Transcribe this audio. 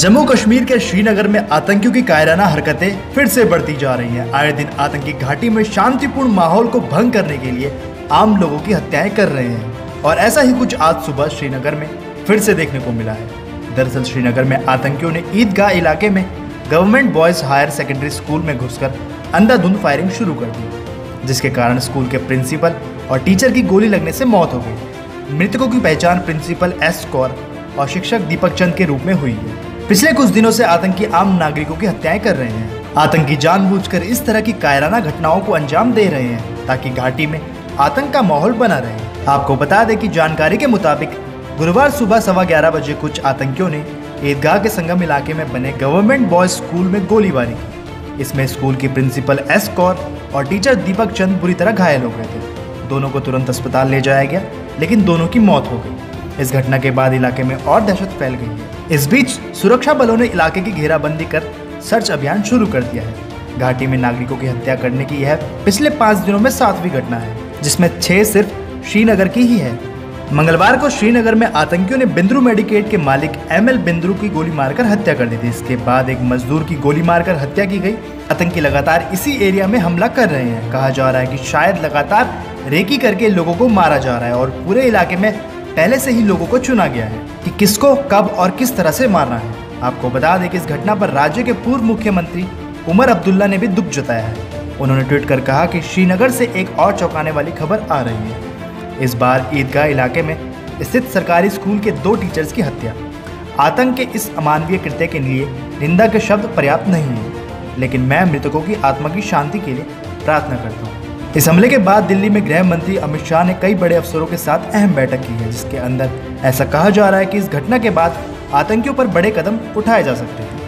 जम्मू कश्मीर के श्रीनगर में आतंकियों की कायराना हरकतें फिर से बढ़ती जा रही हैं। आए दिन आतंकी घाटी में शांतिपूर्ण माहौल को भंग करने के लिए आम लोगों की हत्याएं कर रहे हैं और ऐसा ही कुछ आज सुबह श्रीनगर में फिर से देखने को मिला है। दरअसल श्रीनगर में आतंकियों ने ईदगाह इलाके में government boys higher secondary school में घुसकर अंधाधुंध फायरिंग शुरू कर दी, जिसके कारण स्कूल के प्रिंसिपल और टीचर की गोली लगने से मौत हो गई। मृतकों की पहचान प्रिंसिपल एस कौर और शिक्षक दीपक चंद के रूप में हुई है। पिछले कुछ दिनों से आतंकी आम नागरिकों की हत्याएं कर रहे हैं। आतंकी जानबूझकर इस तरह की कायराना घटनाओं को अंजाम दे रहे हैं ताकि घाटी में आतंक का माहौल बना रहे। आपको बता दें कि जानकारी के मुताबिक गुरुवार सुबह 11:15 बजे कुछ आतंकियों ने ईदगाह के संगम इलाके में बने गवर्नमेंट बॉयज स्कूल में गोलीबारी की। इसमें स्कूल की प्रिंसिपल एस कौर और टीचर दीपक चंद बुरी तरह घायल हो गए थे। दोनों को तुरंत अस्पताल ले जाया गया, लेकिन दोनों की मौत हो गई। इस घटना के बाद इलाके में और दहशत फैल गई है। इस बीच सुरक्षा बलों ने इलाके की घेराबंदी कर सर्च अभियान शुरू कर दिया है। घाटी में नागरिकों की हत्या करने की यह पिछले 5 दिनों में 7वीं घटना है, जिसमें 6 सिर्फ श्रीनगर की ही है। मंगलवार को श्रीनगर में आतंकियों ने बिंद्रू मेडिकेट के मालिक ML बिंद्रू की गोली मारकर हत्या कर दी थी। इसके बाद एक मजदूर की गोली मारकर हत्या की गई। आतंकी लगातार इसी एरिया में हमला कर रहे हैं। कहा जा रहा है कि शायद लगातार रेकी करके लोगों को मारा जा रहा है और पूरे इलाके में पहले से ही लोगों को चुना गया है कि किसको कब और किस तरह से मारना है। आपको बता दें कि इस घटना पर राज्य के पूर्व मुख्यमंत्री उमर अब्दुल्ला ने भी दुख जताया है। उन्होंने ट्वीट कर कहा कि श्रीनगर से एक और चौंकाने वाली खबर आ रही है। इस बार ईदगाह इलाके में स्थित सरकारी स्कूल के 2 टीचर्स की हत्या। आतंक के इस अमानवीय कृत्य के लिए निंदा के शब्द पर्याप्त नहीं है, लेकिन मैं मृतकों की आत्मा की शांति के लिए प्रार्थना करता हूँ। इस हमले के बाद दिल्ली में गृह मंत्री अमित शाह ने कई बड़े अफसरों के साथ अहम बैठक की है, जिसके अंदर ऐसा कहा जा रहा है कि इस घटना के बाद आतंकियों पर बड़े कदम उठाए जा सकते हैं।